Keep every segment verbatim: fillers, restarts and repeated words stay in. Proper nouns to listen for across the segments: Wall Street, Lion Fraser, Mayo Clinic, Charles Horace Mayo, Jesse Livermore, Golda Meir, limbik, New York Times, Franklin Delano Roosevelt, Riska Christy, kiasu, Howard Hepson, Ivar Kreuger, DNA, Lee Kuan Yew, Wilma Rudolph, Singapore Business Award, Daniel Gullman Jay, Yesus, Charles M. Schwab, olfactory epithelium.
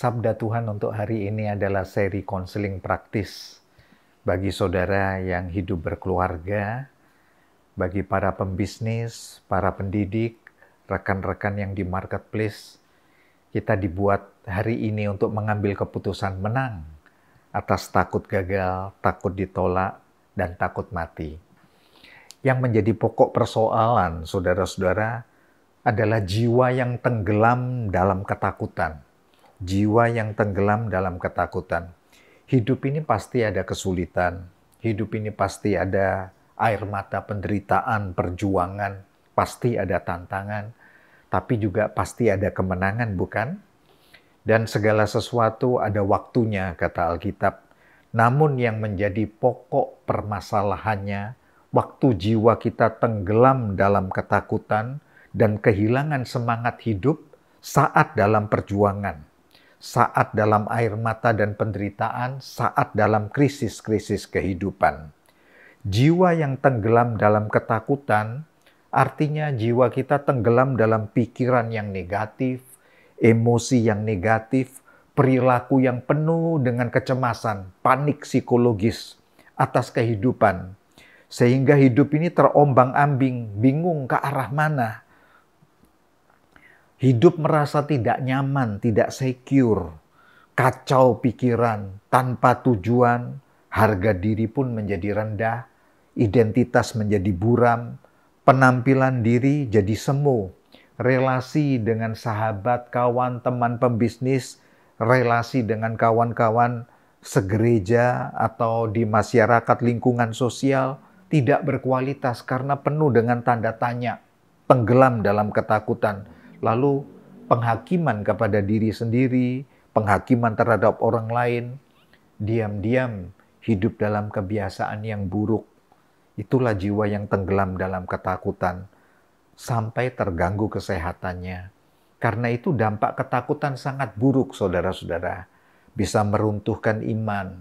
Sabda Tuhan untuk hari ini adalah seri konseling praktis bagi saudara yang hidup berkeluarga, bagi para pembisnis, para pendidik, rekan-rekan yang di marketplace. Kita dibuat hari ini untuk mengambil keputusan menang atas takut gagal, takut ditolak, dan takut mati. Yang menjadi pokok persoalan, saudara-saudara, adalah jiwa yang tenggelam dalam ketakutan. Jiwa yang tenggelam dalam ketakutan. Hidup ini pasti ada kesulitan. Hidup ini pasti ada air mata penderitaan, perjuangan. Pasti ada tantangan. Tapi juga pasti ada kemenangan, bukan? Dan segala sesuatu ada waktunya, kata Alkitab. Namun yang menjadi pokok permasalahannya, waktu jiwa kita tenggelam dalam ketakutan dan kehilangan semangat hidup saat dalam perjuangan, saat dalam air mata dan penderitaan, saat dalam krisis-krisis kehidupan. Jiwa yang tenggelam dalam ketakutan, artinya jiwa kita tenggelam dalam pikiran yang negatif, emosi yang negatif, perilaku yang penuh dengan kecemasan, panik psikologis atas kehidupan. Sehingga hidup ini terombang-ambing, bingung ke arah mana. Hidup merasa tidak nyaman, tidak secure, kacau pikiran, tanpa tujuan, harga diri pun menjadi rendah, identitas menjadi buram, penampilan diri jadi semu, relasi dengan sahabat, kawan, teman pembisnis, relasi dengan kawan-kawan segereja atau di masyarakat lingkungan sosial, tidak berkualitas karena penuh dengan tanda tanya, tenggelam dalam ketakutan. Lalu penghakiman kepada diri sendiri, penghakiman terhadap orang lain, diam-diam hidup dalam kebiasaan yang buruk. Itulah jiwa yang tenggelam dalam ketakutan sampai terganggu kesehatannya. Karena itu dampak ketakutan sangat buruk, saudara-saudara. Bisa meruntuhkan iman,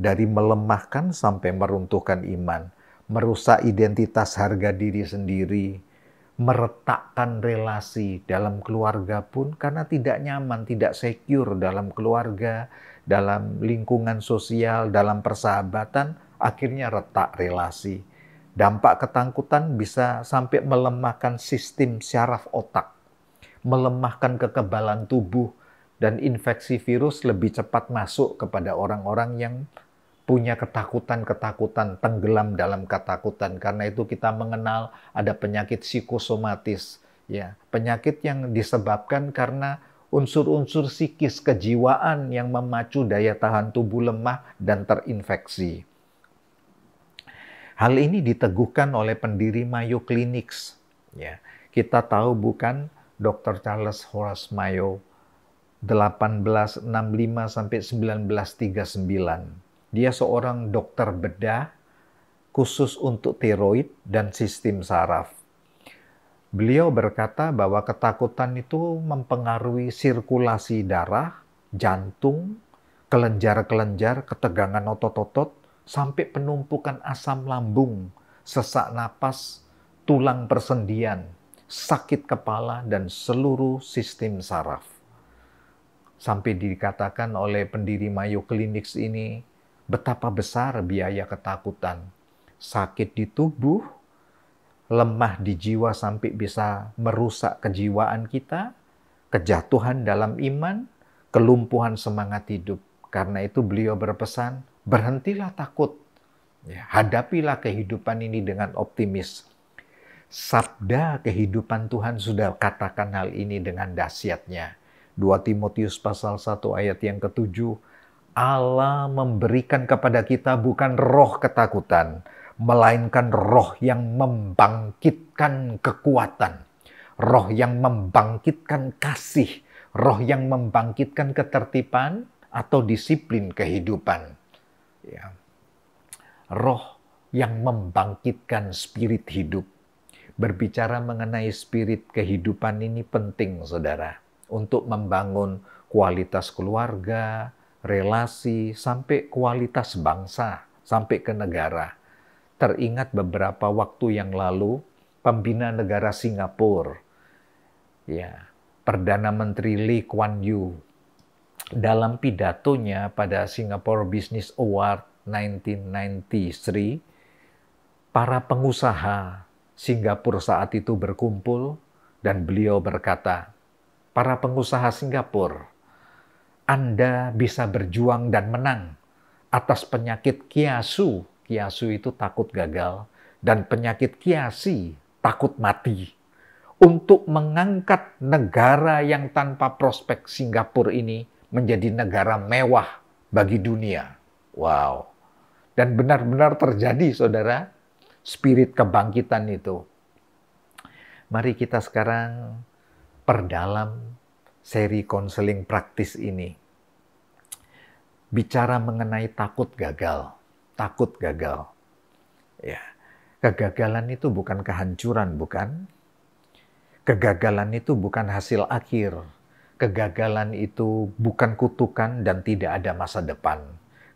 dari melemahkan sampai meruntuhkan iman. Merusak identitas harga diri sendiri, meretakkan relasi dalam keluarga pun karena tidak nyaman, tidak secure dalam keluarga, dalam lingkungan sosial, dalam persahabatan, akhirnya retak relasi. Dampak ketakutan bisa sampai melemahkan sistem syaraf otak, melemahkan kekebalan tubuh, dan infeksi virus lebih cepat masuk kepada orang-orang yang punya ketakutan-ketakutan, tenggelam dalam ketakutan. Karena itu kita mengenal ada penyakit psikosomatis, ya, penyakit yang disebabkan karena unsur-unsur psikis kejiwaan yang memacu daya tahan tubuh lemah dan terinfeksi. Hal ini diteguhkan oleh pendiri Mayo Clinic, ya. Kita tahu bukan, dokter Charles Horace Mayo, delapan belas enam puluh lima sampai sembilan belas tiga puluh sembilan. Dia seorang dokter bedah khusus untuk tiroid dan sistem saraf. Beliau berkata bahwa ketakutan itu mempengaruhi sirkulasi darah, jantung, kelenjar-kelenjar, ketegangan otot-otot, sampai penumpukan asam lambung, sesak napas, tulang persendian, sakit kepala, dan seluruh sistem saraf. Sampai dikatakan oleh pendiri Mayo Clinic ini, betapa besar biaya ketakutan. Sakit di tubuh, lemah di jiwa sampai bisa merusak kejiwaan kita, kejatuhan dalam iman, kelumpuhan semangat hidup. Karena itu beliau berpesan, berhentilah takut. Hadapilah kehidupan ini dengan optimis. Sabda kehidupan Tuhan sudah katakan hal ini dengan dahsyatnya. dua Timotius pasal satu ayat yang ketujuh, Allah memberikan kepada kita bukan roh ketakutan, melainkan roh yang membangkitkan kekuatan, roh yang membangkitkan kasih, roh yang membangkitkan ketertiban atau disiplin kehidupan. Ya. Roh yang membangkitkan spirit hidup. Berbicara mengenai spirit kehidupan ini penting, saudara, untuk membangun kualitas keluarga, relasi, sampai kualitas bangsa, sampai ke negara. Teringat beberapa waktu yang lalu, pembina negara Singapura, ya, Perdana Menteri Lee Kuan Yew, dalam pidatonya pada Singapore Business Award nineteen ninety-three, para pengusaha Singapura saat itu berkumpul dan beliau berkata, "Para pengusaha Singapura, Anda bisa berjuang dan menang atas penyakit kiasu." Kiasu itu takut gagal, dan penyakit kiasi, takut mati. Untuk mengangkat negara yang tanpa prospek Singapura ini menjadi negara mewah bagi dunia. Wow. Dan benar-benar terjadi, saudara, spirit kebangkitan itu. Mari kita sekarang perdalam seri konseling praktis ini. Bicara mengenai takut gagal. Takut gagal. Ya. Kegagalan itu bukan kehancuran, bukan? Kegagalan itu bukan hasil akhir. Kegagalan itu bukan kutukan dan tidak ada masa depan.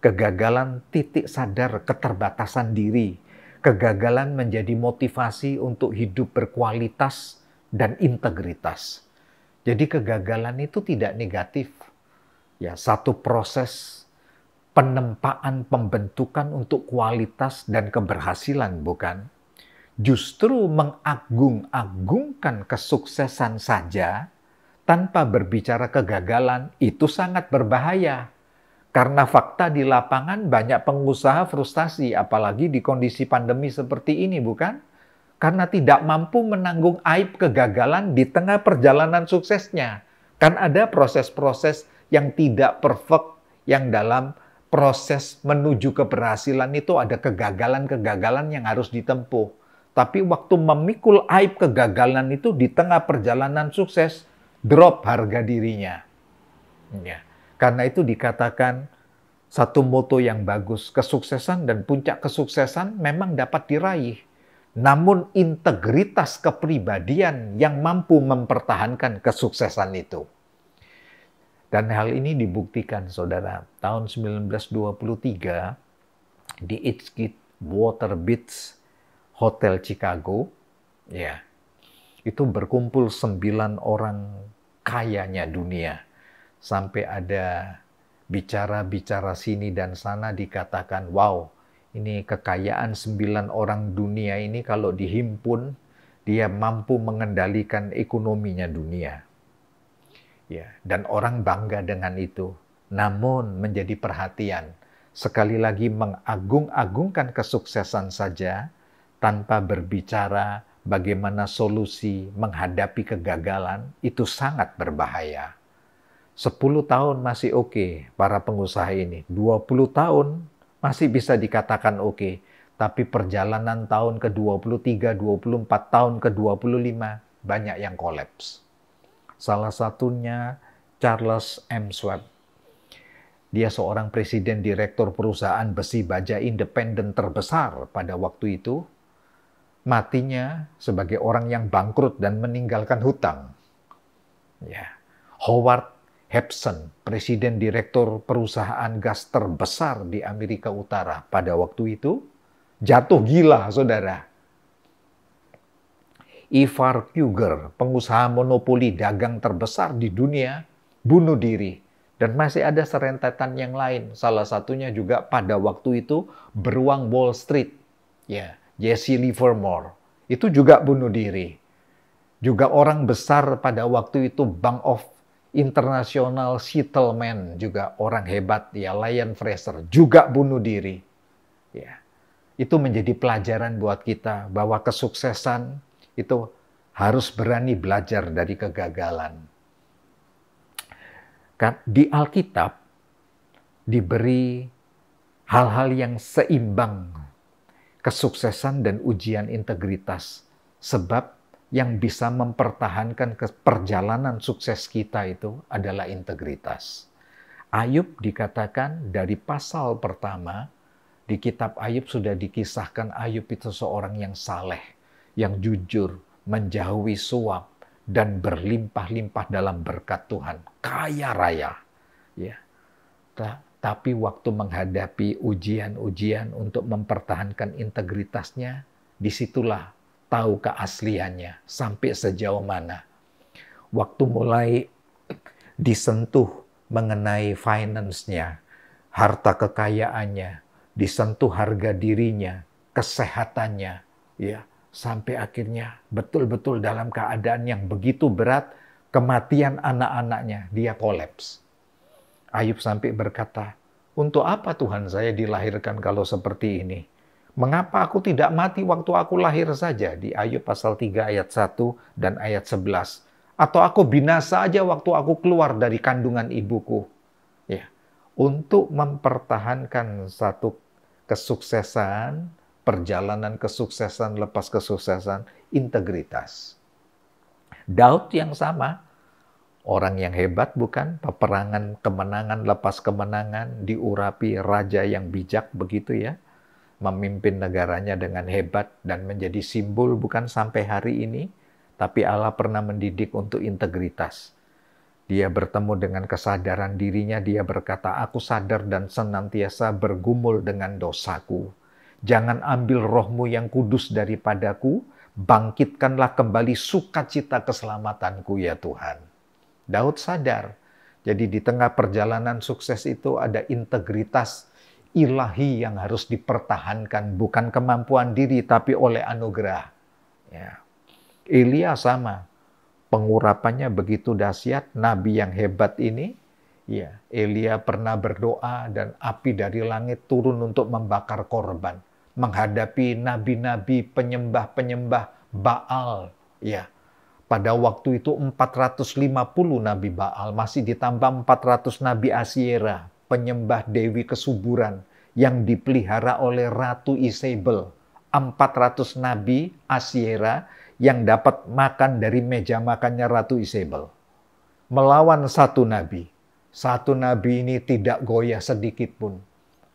Kegagalan titik sadar keterbatasan diri. Kegagalan menjadi motivasi untuk hidup berkualitas dan integritas. Jadi kegagalan itu tidak negatif. Ya, satu proses penempaan pembentukan untuk kualitas dan keberhasilan, bukan? Justru mengagung-agungkan kesuksesan saja tanpa berbicara kegagalan itu sangat berbahaya. Karena fakta di lapangan banyak pengusaha frustasi, apalagi di kondisi pandemi seperti ini, bukan? Karena tidak mampu menanggung aib kegagalan di tengah perjalanan suksesnya. Kan ada proses-proses yang tidak perfect, yang dalam proses menuju keberhasilan itu ada kegagalan-kegagalan yang harus ditempuh. Tapi waktu memikul aib kegagalan itu di tengah perjalanan sukses, drop harga dirinya. Ya. Karena itu dikatakan satu moto yang bagus, kesuksesan dan puncak kesuksesan memang dapat diraih. Namun integritas kepribadian yang mampu mempertahankan kesuksesan itu. Dan hal ini dibuktikan, saudara, tahun seribu sembilan ratus dua puluh tiga di Itchkit Water Beach Hotel Chicago, ya, itu berkumpul sembilan orang kayanya dunia. Sampai ada bicara-bicara sini dan sana dikatakan, wow, ini kekayaan sembilan orang dunia ini kalau dihimpun, dia mampu mengendalikan ekonominya dunia. Ya, dan orang bangga dengan itu. Namun menjadi perhatian, sekali lagi mengagung-agungkan kesuksesan saja tanpa berbicara bagaimana solusi menghadapi kegagalan itu sangat berbahaya. sepuluh tahun masih oke para pengusaha ini. dua puluh tahun masih bisa dikatakan oke. Tapi perjalanan tahun ke dua puluh tiga, dua puluh empat, tahun ke dua puluh lima banyak yang kolaps. Salah satunya Charles M. Schwab. Dia seorang presiden direktur perusahaan besi baja independen terbesar pada waktu itu. Matinya sebagai orang yang bangkrut dan meninggalkan hutang. Ya. Howard Hepson, presiden direktur perusahaan gas terbesar di Amerika Utara pada waktu itu, jatuh gila, saudara. Ivar Kreuger, pengusaha monopoli dagang terbesar di dunia, bunuh diri. Dan masih ada serentetan yang lain. Salah satunya juga pada waktu itu beruang Wall Street. Ya, Jesse Livermore. Itu juga bunuh diri. Juga orang besar pada waktu itu, Bank of International Settlement, juga orang hebat, ya, Lion Fraser, juga bunuh diri. Ya. Itu menjadi pelajaran buat kita bahwa kesuksesan itu harus berani belajar dari kegagalan. Di Alkitab diberi hal-hal yang seimbang. Kesuksesan dan ujian integritas. Sebab yang bisa mempertahankan perjalanan sukses kita itu adalah integritas. Ayub dikatakan dari pasal pertama, di kitab Ayub sudah dikisahkan Ayub itu seorang yang saleh, yang jujur, menjauhi suap, dan berlimpah-limpah dalam berkat Tuhan. Kaya raya. Ya. Tapi waktu menghadapi ujian-ujian untuk mempertahankan integritasnya, disitulah tahu keasliannya sampai sejauh mana. Waktu mulai disentuh mengenai finance-nya, harta kekayaannya, disentuh harga dirinya, kesehatannya, ya, sampai akhirnya betul-betul dalam keadaan yang begitu berat, kematian anak-anaknya, dia kolaps. Ayub sampai berkata, "Untuk apa Tuhan saya dilahirkan kalau seperti ini? Mengapa aku tidak mati waktu aku lahir saja?" Di Ayub pasal tiga ayat satu dan ayat sebelas. "Atau aku binasa aja waktu aku keluar dari kandungan ibuku." Ya. Untuk mempertahankan satu kesuksesan, perjalanan kesuksesan lepas kesuksesan, integritas. Daud yang sama. Orang yang hebat bukan? Peperangan kemenangan lepas kemenangan, diurapi raja yang bijak begitu ya. Memimpin negaranya dengan hebat dan menjadi simbol bukan sampai hari ini. Tapi Allah pernah mendidik untuk integritas. Dia bertemu dengan kesadaran dirinya, dia berkata, "Aku sadar dan senantiasa bergumul dengan dosaku. Jangan ambil rohmu yang kudus daripadaku, bangkitkanlah kembali sukacita keselamatanku ya Tuhan." Daud sadar. Jadi di tengah perjalanan sukses itu ada integritas ilahi yang harus dipertahankan. Bukan kemampuan diri, tapi oleh anugerah. Ya. Elia sama. Pengurapannya begitu dahsyat. Nabi yang hebat ini. Ya, Elia pernah berdoa dan api dari langit turun untuk membakar korban. Menghadapi nabi-nabi, penyembah-penyembah Baal. Ya. Pada waktu itu empat ratus lima puluh nabi Baal, masih ditambah empat ratus nabi Asyera, penyembah dewi kesuburan yang dipelihara oleh Ratu Isabel. empat ratus nabi Asyera yang dapat makan dari meja makannya Ratu Isabel. Melawan satu nabi. Satu nabi ini tidak goyah sedikit pun.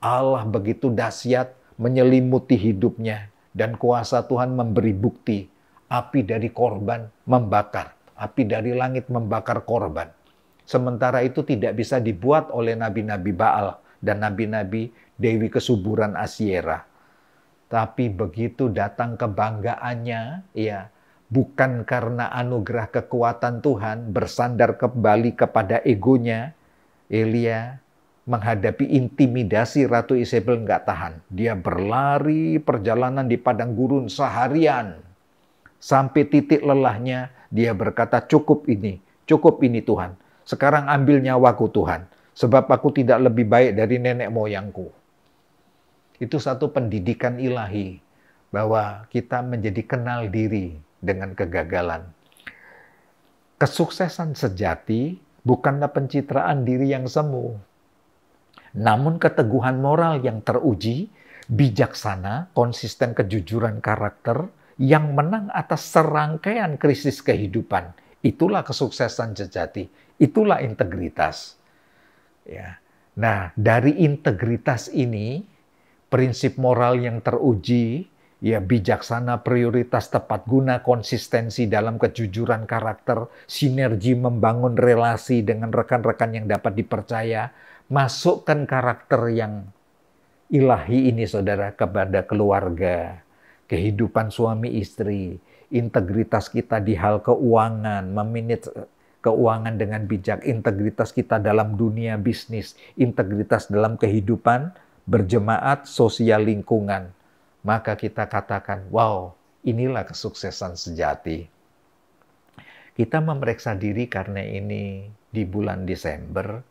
Allah begitu dahsyat menyelimuti hidupnya dan kuasa Tuhan memberi bukti. Api dari korban membakar. Api dari langit membakar korban. Sementara itu tidak bisa dibuat oleh nabi-nabi Baal dan nabi-nabi dewi kesuburan Asyera. Tapi begitu datang kebanggaannya, ya, bukan karena anugerah kekuatan Tuhan, bersandar kembali kepada egonya, Elia menghadapi intimidasi Ratu Isabel nggak tahan. Dia berlari perjalanan di padang gurun seharian. Sampai titik lelahnya, dia berkata, "Cukup ini, cukup ini Tuhan. Sekarang ambil nyawaku Tuhan, sebab aku tidak lebih baik dari nenek moyangku." Itu satu pendidikan ilahi, bahwa kita menjadi kenal diri dengan kegagalan. Kesuksesan sejati bukanlah pencitraan diri yang semu, namun keteguhan moral yang teruji, bijaksana, konsisten kejujuran karakter, yang menang atas serangkaian krisis kehidupan. Itulah kesuksesan sejati. Itulah integritas. Ya. Nah, dari integritas ini, prinsip moral yang teruji, ya, bijaksana, prioritas, tepat guna, konsistensi dalam kejujuran karakter, sinergi membangun relasi dengan rekan-rekan yang dapat dipercaya, masukkan karakter yang ilahi ini, saudara, kepada keluarga. Kehidupan suami istri, integritas kita di hal keuangan, memanage keuangan dengan bijak, integritas kita dalam dunia bisnis, integritas dalam kehidupan berjemaat, sosial lingkungan. Maka kita katakan, wow, inilah kesuksesan sejati. Kita memeriksa diri karena ini di bulan Desember,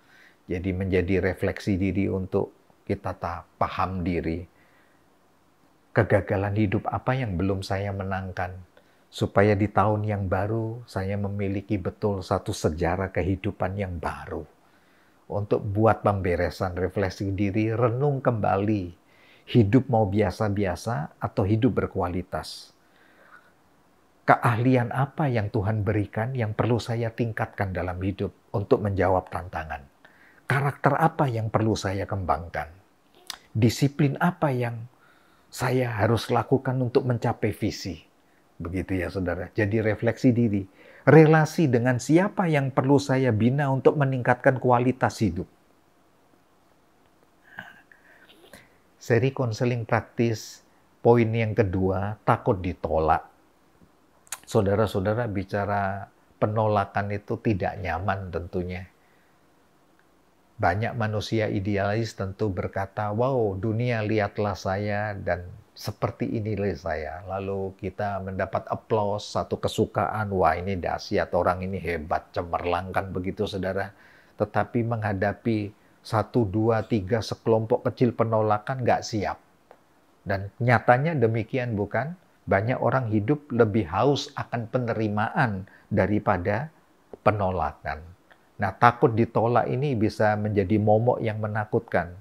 jadi menjadi refleksi diri untuk kita paham diri. Kegagalan hidup apa yang belum saya menangkan, supaya di tahun yang baru saya memiliki betul satu sejarah kehidupan yang baru. Untuk buat pemberesan refleksi diri, renung kembali, hidup mau biasa-biasa atau hidup berkualitas. Keahlian apa yang Tuhan berikan yang perlu saya tingkatkan dalam hidup untuk menjawab tantangan? Karakter apa yang perlu saya kembangkan? Disiplin apa yang saya harus lakukan untuk mencapai visi? Begitu ya saudara. Jadi refleksi diri. Relasi dengan siapa yang perlu saya bina untuk meningkatkan kualitas hidup. Seri konseling praktis, poin yang kedua, takut ditolak. Saudara-saudara, bicara penolakan itu tidak nyaman tentunya. Banyak manusia idealis tentu berkata, wow, dunia lihatlah saya dan seperti inilah saya. Lalu kita mendapat aplaus, satu kesukaan, wah ini dahsyat, orang ini hebat, cemerlang kan begitu saudara. Tetapi menghadapi satu, dua, tiga sekelompok kecil penolakan nggak siap. Dan nyatanya demikian bukan? Banyak orang hidup lebih haus akan penerimaan daripada penolakan. Nah, takut ditolak ini bisa menjadi momok yang menakutkan.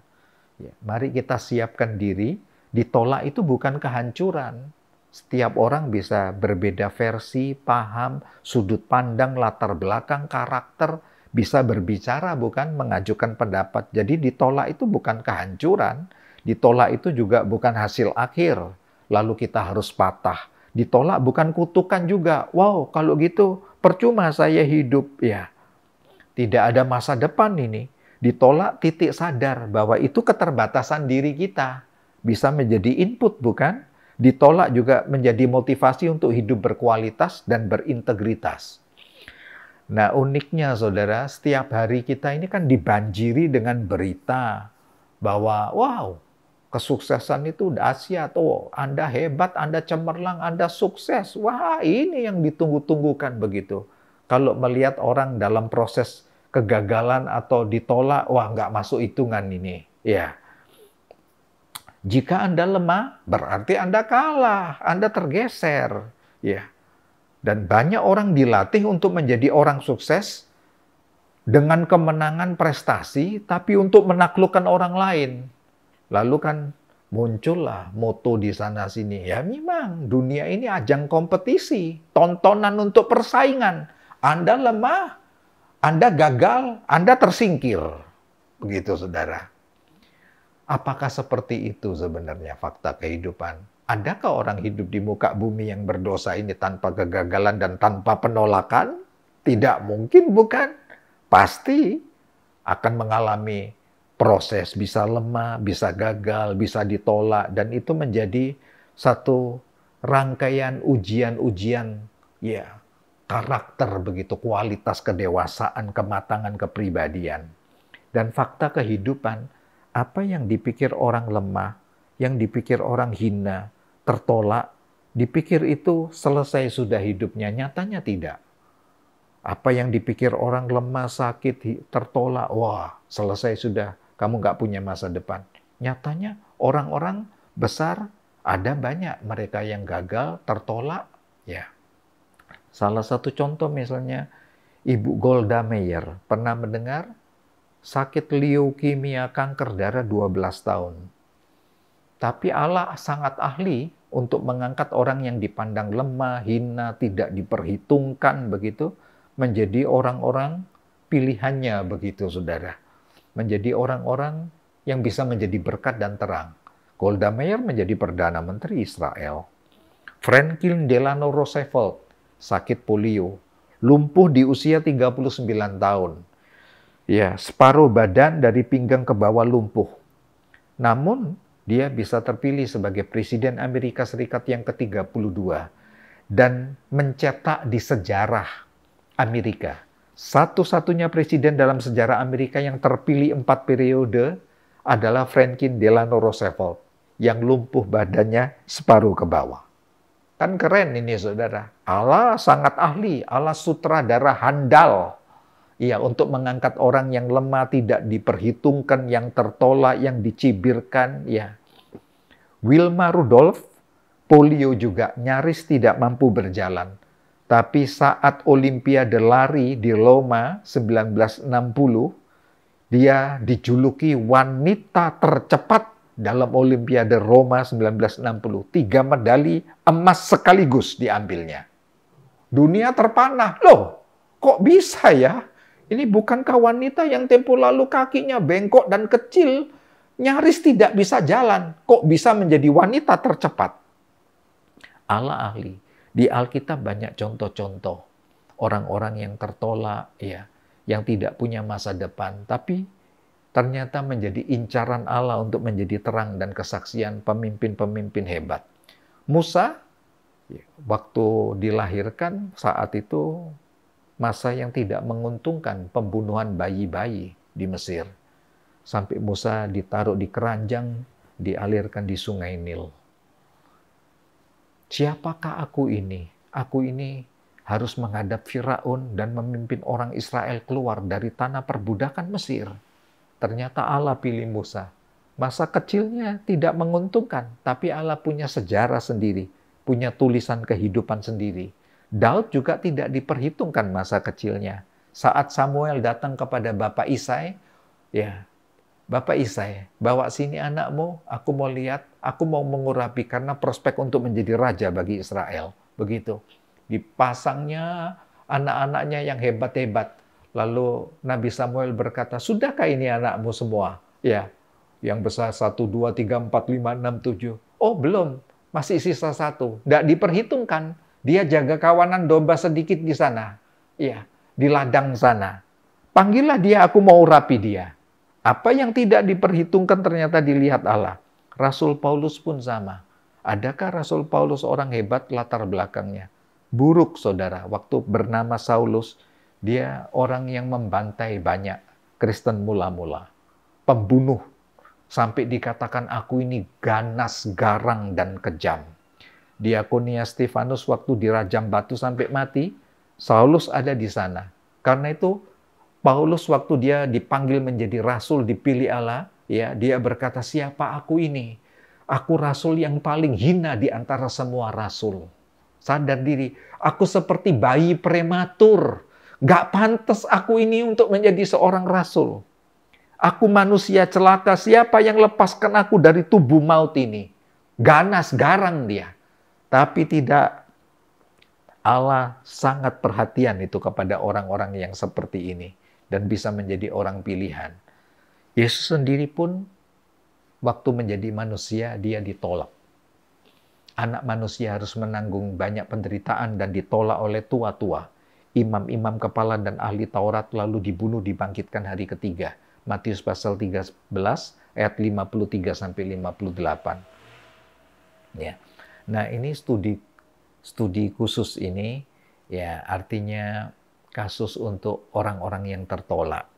Ya, mari kita siapkan diri, ditolak itu bukan kehancuran. Setiap orang bisa berbeda versi, paham, sudut pandang, latar belakang, karakter, bisa berbicara bukan, mengajukan pendapat. Jadi ditolak itu bukan kehancuran, ditolak itu juga bukan hasil akhir. Lalu kita harus patah. Ditolak bukan kutukan juga. Wow, kalau gitu percuma saya hidup ya. Tidak ada masa depan ini. Ditolak titik sadar bahwa itu keterbatasan diri kita. Bisa menjadi input, bukan? Ditolak juga menjadi motivasi untuk hidup berkualitas dan berintegritas. Nah, uniknya saudara, setiap hari kita ini kan dibanjiri dengan berita bahwa wow, kesuksesan itu dahsyat. Oh, Anda hebat, Anda cemerlang, Anda sukses. Wah, ini yang ditunggu-tunggukan begitu. Kalau melihat orang dalam proses kegagalan atau ditolak, wah nggak masuk hitungan ini. Ya. Jika Anda lemah, berarti Anda kalah, Anda tergeser. Ya. Dan banyak orang dilatih untuk menjadi orang sukses dengan kemenangan prestasi, tapi untuk menaklukkan orang lain. Lalu kan muncullah moto di sana-sini. Ya memang, dunia ini ajang kompetisi, tontonan untuk persaingan. Anda lemah, Anda gagal, Anda tersingkir. Begitu, saudara. Apakah seperti itu sebenarnya fakta kehidupan? Adakah orang hidup di muka bumi yang berdosa ini tanpa kegagalan dan tanpa penolakan? Tidak mungkin, bukan? Pasti akan mengalami proses. Bisa lemah, bisa gagal, bisa ditolak. Dan itu menjadi satu rangkaian ujian-ujian, ya, karakter begitu, kualitas kedewasaan, kematangan kepribadian. Dan fakta kehidupan, apa yang dipikir orang lemah, yang dipikir orang hina, tertolak, dipikir itu selesai sudah hidupnya, nyatanya tidak. Apa yang dipikir orang lemah, sakit, tertolak, wah selesai sudah, kamu nggak punya masa depan. Nyatanya orang-orang besar, ada banyak mereka yang gagal, tertolak, ya. Salah satu contoh misalnya Ibu Golda Meir. Pernah mendengar? Sakit leukemia, kanker darah dua belas tahun. Tapi Allah sangat ahli untuk mengangkat orang yang dipandang lemah, hina, tidak diperhitungkan begitu. Menjadi orang-orang pilihannya begitu saudara. Menjadi orang-orang yang bisa menjadi berkat dan terang. Golda Meir menjadi Perdana Menteri Israel. Franklin Delano Roosevelt. Sakit polio, lumpuh di usia tiga puluh sembilan tahun. Ya, separuh badan dari pinggang ke bawah lumpuh. Namun, dia bisa terpilih sebagai Presiden Amerika Serikat yang ke tiga puluh dua dan mencetak di sejarah Amerika. Satu-satunya presiden dalam sejarah Amerika yang terpilih empat periode adalah Franklin Delano Roosevelt yang lumpuh badannya separuh ke bawah. Kan keren ini saudara. Allah sangat ahli, Allah sutradara handal. Iya, untuk mengangkat orang yang lemah, tidak diperhitungkan, yang tertolak, yang dicibirkan. Ya. Wilma Rudolph, polio juga, nyaris tidak mampu berjalan. Tapi saat Olimpiade lari di Roma seribu sembilan ratus enam puluh, dia dijuluki wanita tercepat dalam Olimpiade Roma seribu sembilan ratus enam puluh, tiga medali emas sekaligus diambilnya. Dunia terpanah. Loh, kok bisa ya? Ini bukankah wanita yang tempo lalu kakinya bengkok dan kecil, nyaris tidak bisa jalan. Kok bisa menjadi wanita tercepat? Allah ahli. Di Alkitab banyak contoh-contoh. Orang-orang yang tertolak, ya, yang tidak punya masa depan. Tapi ternyata menjadi incaran Allah untuk menjadi terang dan kesaksian pemimpin-pemimpin hebat. Musa, waktu dilahirkan saat itu masa yang tidak menguntungkan, pembunuhan bayi-bayi di Mesir. sampai Musa ditaruh di keranjang, dialirkan di sungai Nil. Siapakah aku ini? Aku ini harus menghadap Firaun dan memimpin orang Israel keluar dari tanah perbudakan Mesir. Ternyata Allah pilih Musa. Masa kecilnya tidak menguntungkan, tapi Allah punya sejarah sendiri, punya tulisan kehidupan sendiri. Daud juga tidak diperhitungkan masa kecilnya. Saat Samuel datang kepada Bapak Isai, ya, Bapak Isai, bawa sini anakmu, aku mau lihat, aku mau mengurapi karena prospek untuk menjadi raja bagi Israel. Begitu. Dipasangnya anak-anaknya yang hebat-hebat. Lalu Nabi Samuel berkata, "Sudahkah ini anakmu semua?" Ya. Yang besar satu, dua, tiga, empat, lima, enam, tujuh. Oh belum, masih sisa satu. Nggak diperhitungkan. Dia jaga kawanan domba sedikit di sana. Ya, di ladang sana. Panggillah dia, aku mau rapi dia. Apa yang tidak diperhitungkan ternyata dilihat Allah. Rasul Paulus pun sama. Adakah Rasul Paulus orang hebat latar belakangnya? Buruk, saudara. Waktu bernama Saulus, dia orang yang membantai banyak Kristen mula-mula. Pembunuh. Sampai dikatakan aku ini ganas, garang, dan kejam. Diakonia Stefanus waktu dirajam batu sampai mati, Saulus ada di sana. Karena itu, Paulus waktu dia dipanggil menjadi rasul, dipilih Allah, ya dia berkata, siapa aku ini? Aku rasul yang paling hina di antara semua rasul. Sadar diri, aku seperti bayi prematur. Gak pantas aku ini untuk menjadi seorang rasul. Aku manusia celaka, siapa yang lepaskan aku dari tubuh maut ini? Ganas, garang dia. Tapi tidak, Allah sangat perhatian itu kepada orang-orang yang seperti ini. Dan bisa menjadi orang pilihan. Yesus sendiri pun, waktu menjadi manusia, dia ditolak. Anak manusia harus menanggung banyak penderitaan dan ditolak oleh tua-tua. Imam-imam kepala dan ahli Taurat lalu dibunuh, dibangkitkan hari ketiga. Matius pasal tiga belas ayat lima puluh tiga sampai lima puluh delapan. Ya. Nah, ini studi studi khusus ini ya artinya kasus untuk orang-orang yang tertolak.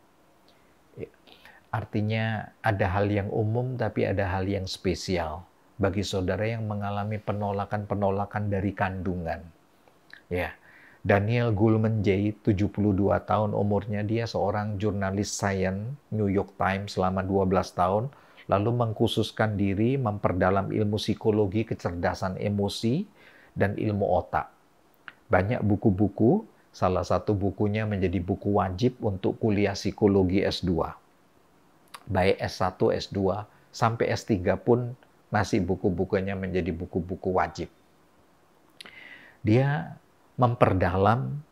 Artinya ada hal yang umum tapi ada hal yang spesial bagi saudara yang mengalami penolakan-penolakan dari kandungan. Ya. Daniel Gullman Jay, tujuh puluh dua tahun umurnya, dia seorang jurnalis sains New York Times selama dua belas tahun, lalu mengkhususkan diri memperdalam ilmu psikologi, kecerdasan emosi, dan ilmu otak. Banyak buku-buku, salah satu bukunya menjadi buku wajib untuk kuliah psikologi S dua. Baik S satu, S dua, sampai S tiga pun masih buku-bukunya menjadi buku-buku wajib. Dia memperdalam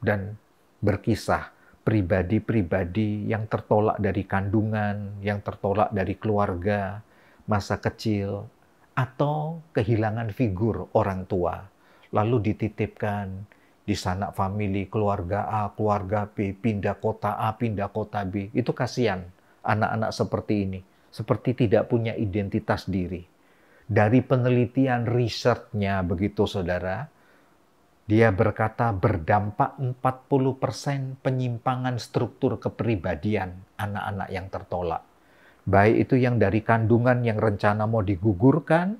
dan berkisah pribadi-pribadi yang tertolak dari kandungan, yang tertolak dari keluarga, masa kecil, atau kehilangan figur orang tua. Lalu dititipkan di sanak famili keluarga A, keluarga B, pindah kota A, pindah kota B. Itu kasihan anak-anak seperti ini, seperti tidak punya identitas diri. Dari penelitian risetnya begitu saudara, dia berkata berdampak empat puluh persen penyimpangan struktur kepribadian anak-anak yang tertolak. Baik itu yang dari kandungan yang rencana mau digugurkan,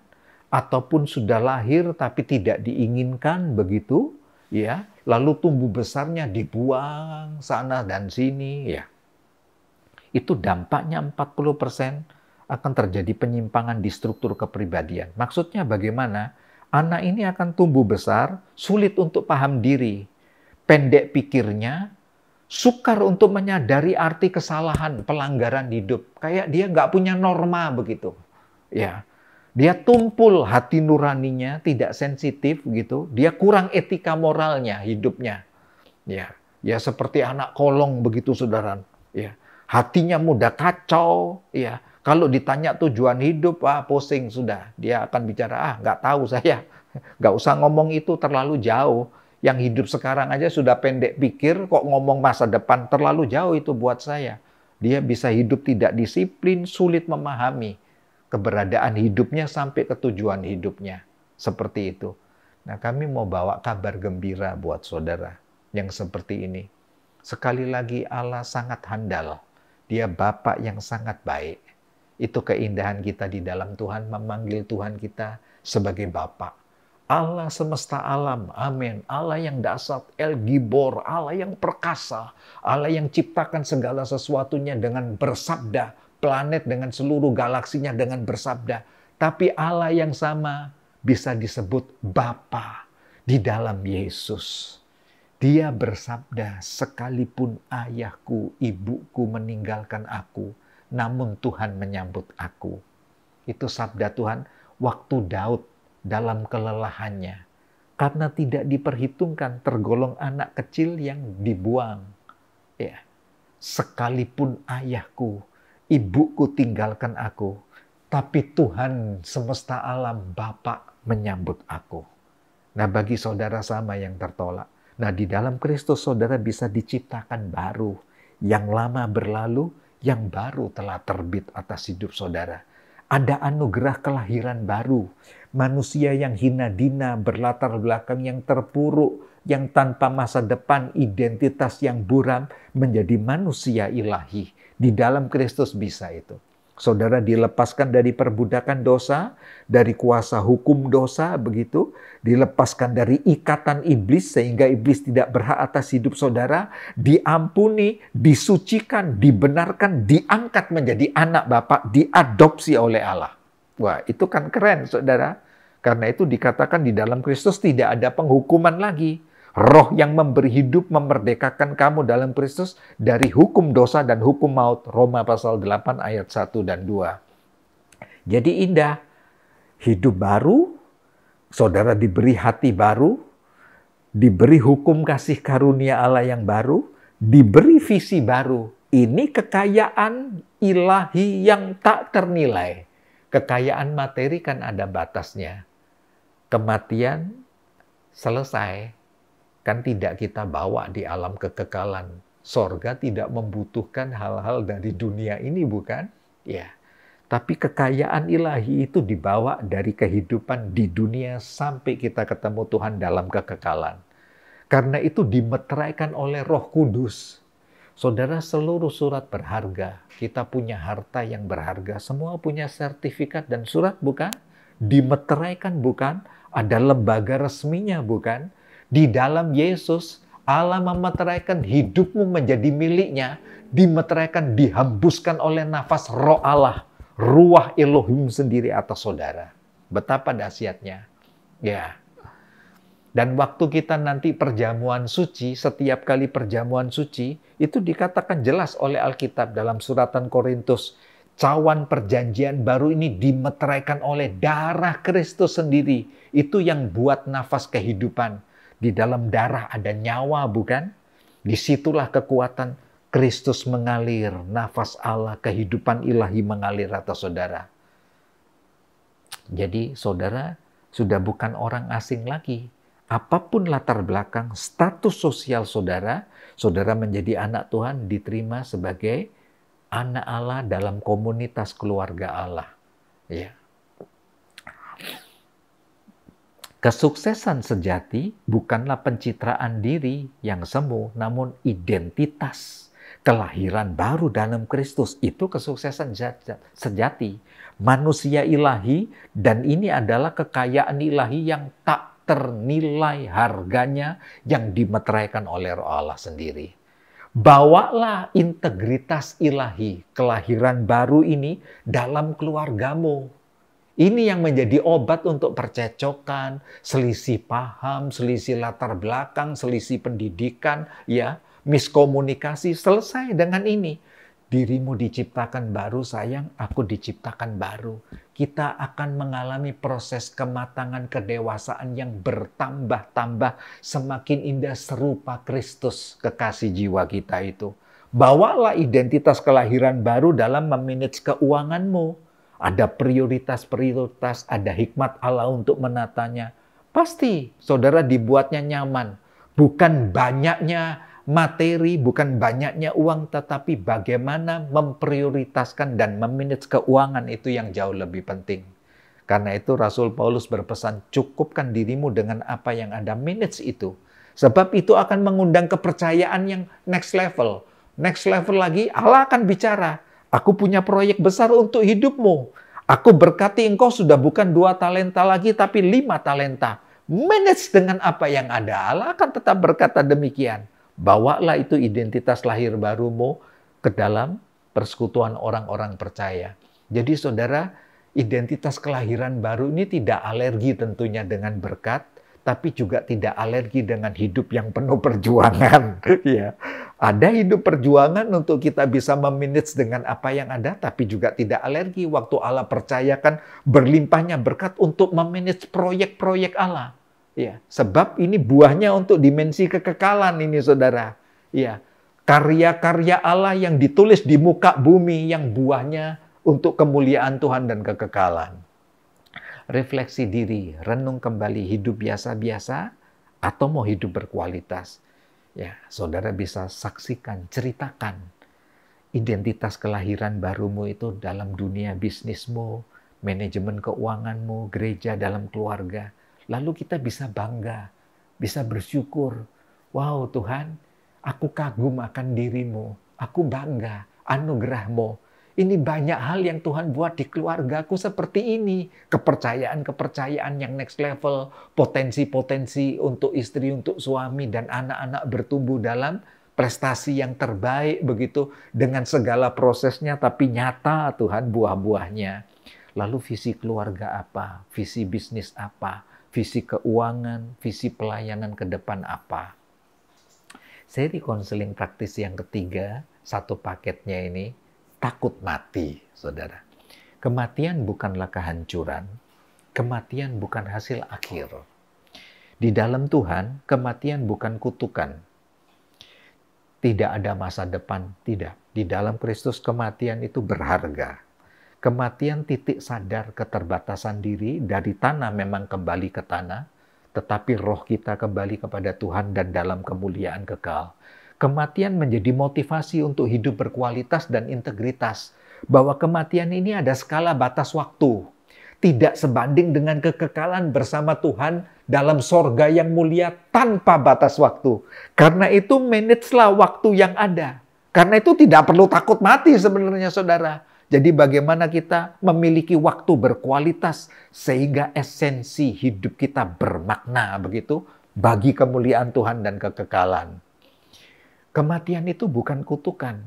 ataupun sudah lahir tapi tidak diinginkan begitu, ya. Lalu tumbuh besarnya dibuang sana dan sini, ya. Itu dampaknya empat puluh persen akan terjadi penyimpangan di struktur kepribadian. Maksudnya bagaimana? Anak ini akan tumbuh besar, sulit untuk paham diri, pendek pikirnya, sukar untuk menyadari arti kesalahan, pelanggaran hidup. Kayak dia nggak punya norma begitu. Ya, dia tumpul hati nuraninya, tidak sensitif gitu. Dia kurang etika moralnya hidupnya. Ya, ya seperti anak kolong begitu, saudara. Ya, hatinya mudah kacau. Ya. Kalau ditanya tujuan hidup, ah pusing sudah. Dia akan bicara, ah nggak tahu saya. Nggak usah ngomong itu terlalu jauh. Yang hidup sekarang aja sudah pendek pikir, kok ngomong masa depan terlalu jauh itu buat saya. Dia bisa hidup tidak disiplin, sulit memahami keberadaan hidupnya sampai ke tujuan hidupnya. Seperti itu. Nah kami mau bawa kabar gembira buat saudara yang seperti ini. Sekali lagi Allah sangat handal. Dia Bapa yang sangat baik. Itu keindahan kita di dalam Tuhan, memanggil Tuhan kita sebagai Bapa. Allah semesta alam, amin. Allah yang dahsyat, El Gibor, Allah yang perkasa, Allah yang ciptakan segala sesuatunya dengan bersabda, planet dengan seluruh galaksinya dengan bersabda. Tapi Allah yang sama bisa disebut Bapa di dalam Yesus. Dia bersabda, sekalipun ayahku, ibuku meninggalkan aku, namun Tuhan menyambut aku. Itu sabda Tuhan waktu Daud dalam kelelahannya. Karena tidak diperhitungkan, tergolong anak kecil yang dibuang. Ya. Sekalipun ayahku, ibuku tinggalkan aku, tapi Tuhan semesta alam Bapa menyambut aku. Nah, bagi saudara sama yang tertolak. Nah, di dalam Kristus saudara bisa diciptakan baru. Yang lama berlalu, yang baru telah terbit atas hidup saudara. Ada anugerah kelahiran baru. Manusia yang hina dina, berlatar belakang yang terpuruk, yang tanpa masa depan, identitas yang buram, menjadi manusia ilahi. Di dalam Kristus bisa itu. Saudara dilepaskan dari perbudakan dosa, dari kuasa hukum dosa, begitu. Dilepaskan dari ikatan iblis, sehingga iblis tidak berhak atas hidup saudara. Diampuni, disucikan, dibenarkan, diangkat menjadi anak Bapa, diadopsi oleh Allah. Wah, itu kan keren, saudara. Karena itu dikatakan di dalam Kristus tidak ada penghukuman lagi. Roh yang memberi hidup memerdekakan kamu dalam Kristus dari hukum dosa dan hukum maut. Roma pasal delapan ayat satu dan dua. Jadi indah. Hidup baru. Saudara diberi hati baru. Diberi hukum kasih karunia Allah yang baru. Diberi visi baru. Ini kekayaan ilahi yang tak ternilai. Kekayaan materi kan ada batasnya. Kematian selesai. Kan tidak kita bawa di alam kekekalan. Sorga tidak membutuhkan hal-hal dari dunia ini, bukan? Ya. Tapi kekayaan ilahi itu dibawa dari kehidupan di dunia sampai kita ketemu Tuhan dalam kekekalan. Karena itu dimeteraikan oleh Roh Kudus. Saudara, seluruh surat berharga. Kita punya harta yang berharga. Semua punya sertifikat dan surat, bukan? Dimeteraikan, bukan? Ada lembaga resminya, bukan? Di dalam Yesus, Allah memeteraikan hidupmu menjadi miliknya, dimeteraikan, dihembuskan oleh nafas Roh Allah, ruah Elohim sendiri atas saudara. Betapa dahsyatnya. Ya. Dan waktu kita nanti perjamuan suci, setiap kali perjamuan suci, itu dikatakan jelas oleh Alkitab dalam suratan Korintus, cawan perjanjian baru ini dimeteraikan oleh darah Kristus sendiri. Itu yang buat nafas kehidupan. Di dalam darah ada nyawa, bukan? Disitulah kekuatan Kristus mengalir. Nafas Allah, kehidupan ilahi mengalir atas saudara. Jadi saudara sudah bukan orang asing lagi. Apapun latar belakang, status sosial saudara, saudara menjadi anak Tuhan, diterima sebagai anak Allah dalam komunitas keluarga Allah. Ya. Kesuksesan sejati bukanlah pencitraan diri yang semu, namun identitas. Kelahiran baru dalam Kristus, itu kesuksesan sejati. Manusia ilahi, dan ini adalah kekayaan ilahi yang tak ternilai harganya, yang dimeteraikan oleh Roh Allah sendiri. Bawalah integritas ilahi, kelahiran baru ini dalam keluargamu. Ini yang menjadi obat untuk percecokan, selisih paham, selisih latar belakang, selisih pendidikan, ya, miskomunikasi. Selesai dengan ini. Dirimu diciptakan baru, sayang, aku diciptakan baru. Kita akan mengalami proses kematangan kedewasaan yang bertambah-tambah, semakin indah serupa Kristus, kekasih jiwa kita itu. Bawalah identitas kelahiran baru dalam memanage keuanganmu. Ada prioritas-prioritas, ada hikmat Allah untuk menatanya. Pasti saudara dibuatnya nyaman. Bukan banyaknya materi, bukan banyaknya uang, tetapi bagaimana memprioritaskan dan memanage keuangan itu yang jauh lebih penting. Karena itu Rasul Paulus berpesan, cukupkan dirimu dengan apa yang Anda manage itu. Sebab itu akan mengundang kepercayaan yang next level. Next level lagi, Allah akan bicara. Aku punya proyek besar untuk hidupmu. Aku berkati engkau sudah bukan dua talenta lagi, tapi lima talenta. Manage dengan apa yang ada. Allah akan tetap berkata demikian. Bawalah itu identitas lahir barumu ke dalam persekutuan orang-orang percaya. Jadi saudara, identitas kelahiran baru ini tidak alergi tentunya dengan berkat, tapi juga tidak alergi dengan hidup yang penuh perjuangan. Ya. Ada hidup perjuangan untuk kita bisa memanage dengan apa yang ada, tapi juga tidak alergi waktu Allah percayakan berlimpahnya berkat untuk memanage proyek-proyek Allah. Ya. Sebab ini buahnya untuk dimensi kekekalan ini, saudara. Ya. Karya-karya Allah yang ditulis di muka bumi yang buahnya untuk kemuliaan Tuhan dan kekekalan. Refleksi diri, renung kembali hidup biasa-biasa atau mau hidup berkualitas. Ya, saudara bisa saksikan, ceritakan identitas kelahiran barumu itu dalam dunia bisnismu, manajemen keuanganmu, gereja, dalam keluarga. Lalu kita bisa bangga, bisa bersyukur. Wow Tuhan, aku kagum akan dirimu, aku bangga, anugerahmu. Ini banyak hal yang Tuhan buat di keluargaku seperti ini. Kepercayaan-kepercayaan yang next level. Potensi-potensi untuk istri, untuk suami, dan anak-anak bertumbuh dalam prestasi yang terbaik. Begitu dengan segala prosesnya, tapi nyata Tuhan buah-buahnya. Lalu visi keluarga apa? Visi bisnis apa? Visi keuangan? Visi pelayanan ke depan apa? Seri konseling praktis yang ketiga, satu paketnya ini. Takut mati, saudara. Kematian bukanlah kehancuran. Kematian bukan hasil akhir. Di dalam Tuhan, kematian bukan kutukan. Tidak ada masa depan, tidak. Di dalam Kristus, kematian itu berharga. Kematian titik sadar keterbatasan diri, dari tanah memang kembali ke tanah, tetapi roh kita kembali kepada Tuhan dan dalam kemuliaan kekal. Kematian menjadi motivasi untuk hidup berkualitas dan integritas. Bahwa kematian ini ada skala batas waktu. Tidak sebanding dengan kekekalan bersama Tuhan dalam sorga yang mulia tanpa batas waktu. Karena itu manage-lah waktu yang ada. Karena itu tidak perlu takut mati sebenarnya saudara. Jadi bagaimana kita memiliki waktu berkualitas sehingga esensi hidup kita bermakna begitu bagi kemuliaan Tuhan dan kekekalan. Kematian itu bukan kutukan.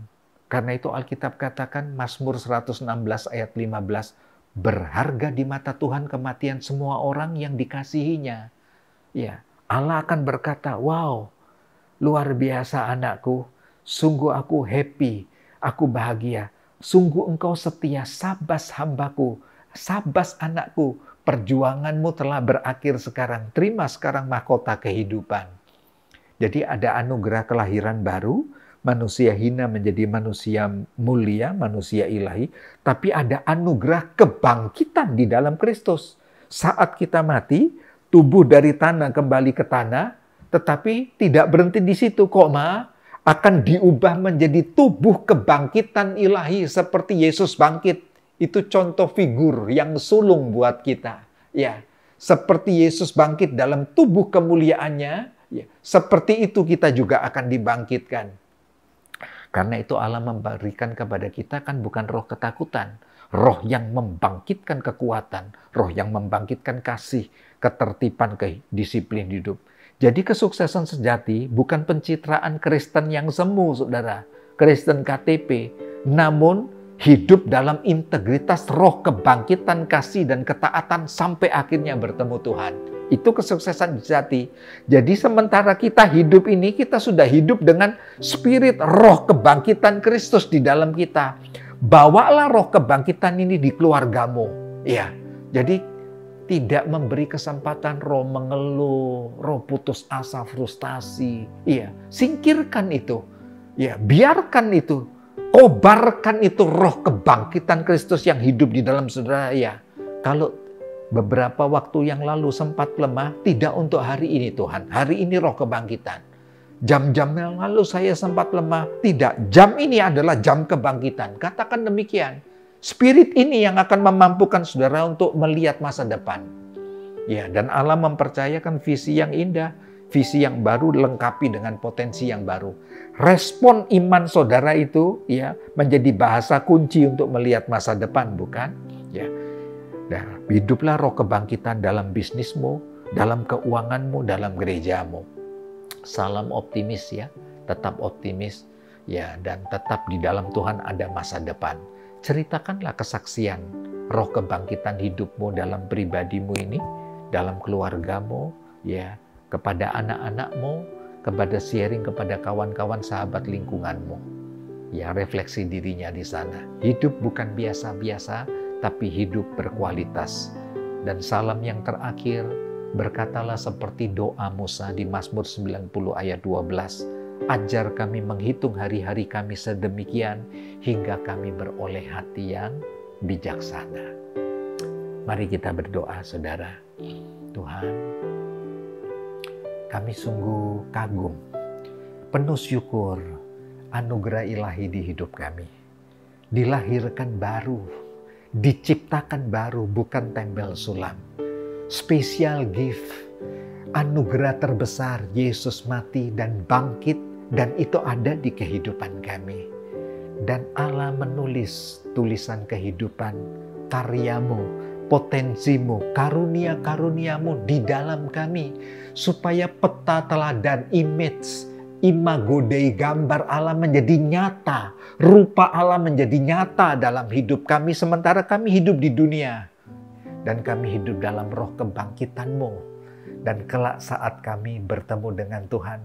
Karena itu Alkitab katakan Mazmur seratus enam belas ayat lima belas. Berharga di mata Tuhan kematian semua orang yang dikasihinya. Ya, Allah akan berkata, wow luar biasa anakku. Sungguh aku happy. Aku bahagia. Sungguh engkau setia. Sabas hambaku. Sabas anakku. Perjuanganmu telah berakhir sekarang. Terima sekarang mahkota kehidupan. Jadi ada anugerah kelahiran baru, manusia hina menjadi manusia mulia, manusia ilahi. Tapi ada anugerah kebangkitan di dalam Kristus. Saat kita mati, tubuh dari tanah kembali ke tanah, tetapi tidak berhenti di situ, koma, akan diubah menjadi tubuh kebangkitan ilahi seperti Yesus bangkit. Itu contoh figur yang sulung buat kita. Ya, seperti Yesus bangkit dalam tubuh kemuliaannya, ya, seperti itu kita juga akan dibangkitkan. Karena itu Allah memberikan kepada kita kan bukan roh ketakutan. Roh yang membangkitkan kekuatan. Roh yang membangkitkan kasih, ketertiban, disiplin hidup. Jadi kesuksesan sejati bukan pencitraan Kristen yang semu, saudara. Kristen K T P. Namun hidup dalam integritas roh kebangkitan, kasih, dan ketaatan sampai akhirnya bertemu Tuhan. Itu kesuksesan sejati. Jadi sementara kita hidup ini, kita sudah hidup dengan spirit roh kebangkitan Kristus di dalam kita. Bawalah roh kebangkitan ini di keluargamu. Ya, jadi tidak memberi kesempatan roh mengeluh, roh putus asa, frustasi. Iya, singkirkan itu. Ya, biarkan itu. Kobarkan itu roh kebangkitan Kristus yang hidup di dalam saudara. Ya, kalau beberapa waktu yang lalu sempat lemah, tidak untuk hari ini Tuhan. Hari ini roh kebangkitan. Jam-jam yang lalu saya sempat lemah, tidak. Jam ini adalah jam kebangkitan. Katakan demikian. Spirit ini yang akan memampukan saudara untuk melihat masa depan. Ya, dan Allah mempercayakan visi yang indah. visi yang baru, lengkapi dengan potensi yang baru. Respon iman saudara itu ya menjadi bahasa kunci untuk melihat masa depan, bukan? Ya. Nah, hiduplah roh kebangkitan dalam bisnismu, dalam keuanganmu, dalam gerejamu. Salam optimis ya, tetap optimis ya, dan tetap di dalam Tuhan ada masa depan. Ceritakanlah kesaksian roh kebangkitan hidupmu dalam pribadimu ini, dalam keluargamu ya, kepada anak-anakmu, kepada sharing kepada kawan-kawan sahabat lingkunganmu. Ya, refleksi dirinya di sana. Hidup bukan biasa-biasa, tapi hidup berkualitas. Dan salam yang terakhir, berkatalah seperti doa Musa di Mazmur sembilan puluh ayat dua belas. Ajar kami menghitung hari-hari kami sedemikian, hingga kami beroleh hati yang bijaksana. Mari kita berdoa, saudara. Tuhan, kami sungguh kagum, penuh syukur anugerah ilahi di hidup kami. Dilahirkan baru, diciptakan baru, bukan tempel sulam. Special gift, anugerah terbesar, Yesus mati dan bangkit, dan itu ada di kehidupan kami. Dan Allah menulis tulisan kehidupan, karyamu, potensimu, karunia-karuniamu di dalam kami, supaya peta teladan, image, imago Dei, gambar Allah menjadi nyata, rupa Allah menjadi nyata dalam hidup kami, sementara kami hidup di dunia. Dan kami hidup dalam roh kebangkitan-Mu. Dan kelak saat kami bertemu dengan Tuhan,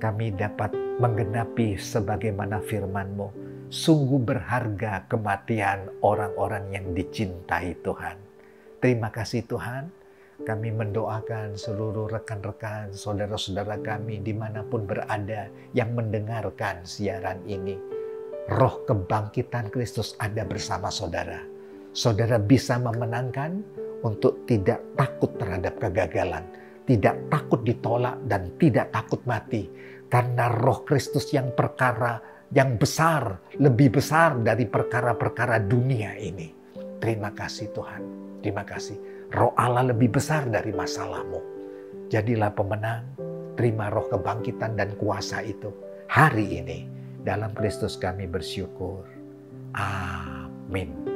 kami dapat menggenapi sebagaimana firman-Mu. Sungguh berharga kematian orang-orang yang dicintai Tuhan. Terima kasih Tuhan. Kami mendoakan seluruh rekan-rekan, saudara-saudara kami dimanapun berada yang mendengarkan siaran ini. Roh kebangkitan Kristus ada bersama saudara. Saudara bisa memenangkan untuk tidak takut terhadap kegagalan, tidak takut ditolak, dan tidak takut mati. Karena roh Kristus yang perkara, yang besar, lebih besar dari perkara-perkara dunia ini. Terima kasih Tuhan, terima kasih. Roh Allah lebih besar dari masalahmu. Jadilah pemenang, terima roh kebangkitan dan kuasa itu. Hari ini, dalam Kristus kami bersyukur. Amin.